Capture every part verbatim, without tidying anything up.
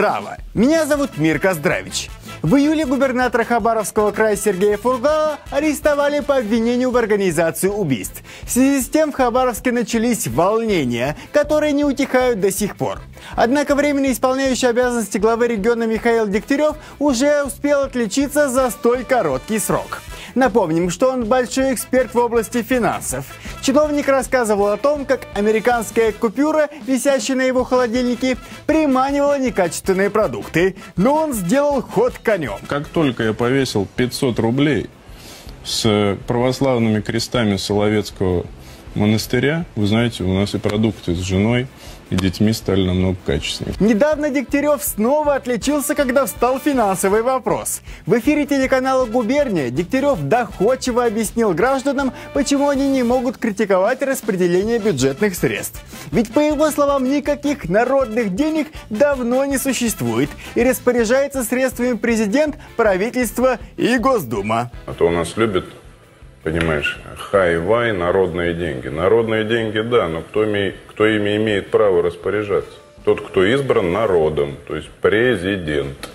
Здраво! Меня зовут Мирко Здравич. В июле губернатора Хабаровского края Сергея Фургала арестовали по обвинению в организации убийств. В связи с тем в Хабаровске начались волнения, которые не утихают до сих пор. Однако временно исполняющий обязанности главы региона Михаил Дегтярев уже успел отличиться за столь короткий срок. Напомним, что он большой эксперт в области финансов. Чиновник рассказывал о том, как американская купюра, висящая на его холодильнике, приманивала некачественные продукты. Но он сделал ход конем. Как только я повесил пятьсот рублей с православными крестами Соловецкого монастыря, вы знаете, у нас и продукты с женой и детьми стали намного качественнее. Недавно Дегтярев снова отличился, когда встал финансовый вопрос. В эфире телеканала «Губерния» Дегтярев доходчиво объяснил гражданам, почему они не могут критиковать распределение бюджетных средств. Ведь, по его словам, никаких народных денег давно не существует, и распоряжается средствами президент, правительство и Госдума. А то у нас любят, понимаешь, хай-вай, народные деньги. Народные деньги, да, но кто, име, кто ими имеет право распоряжаться? Тот, кто избран народом, то есть президент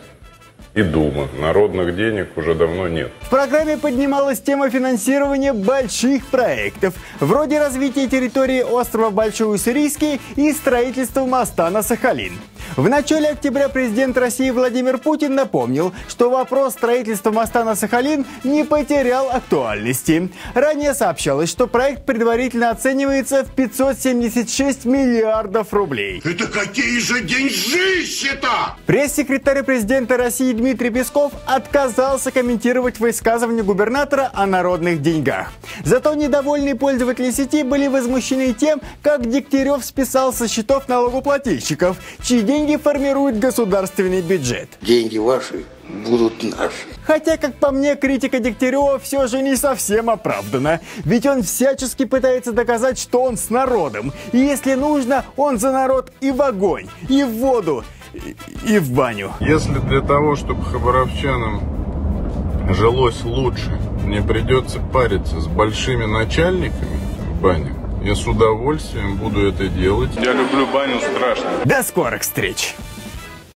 и Дума. Народных денег уже давно нет. В программе поднималась тема финансирования больших проектов, вроде развития территории острова Большой Уссурийский и строительства моста на Сахалин. В начале октября президент России Владимир Путин напомнил, что вопрос строительства моста на Сахалин не потерял актуальности. Ранее сообщалось, что проект предварительно оценивается в пятьсот семьдесят шесть миллиардов рублей. Это какие же деньжища-то! Пресс-секретарь президента России Дмитрий Песков отказался комментировать высказывания губернатора о народных деньгах. Зато недовольные пользователи сети были возмущены тем, как Дегтярев списал со счетов налогоплательщиков, чьи деньги формирует государственный бюджет. Деньги ваши будут наши. Хотя, как по мне, критика Дегтярева все же не совсем оправдана. Ведь он всячески пытается доказать, что он с народом. И если нужно, он за народ и в огонь, и в воду, и в баню. Если для того, чтобы хабаровчанам жилось лучше, мне придется париться с большими начальниками в банях, я с удовольствием буду это делать. Я люблю баню страшно. До скорых встреч!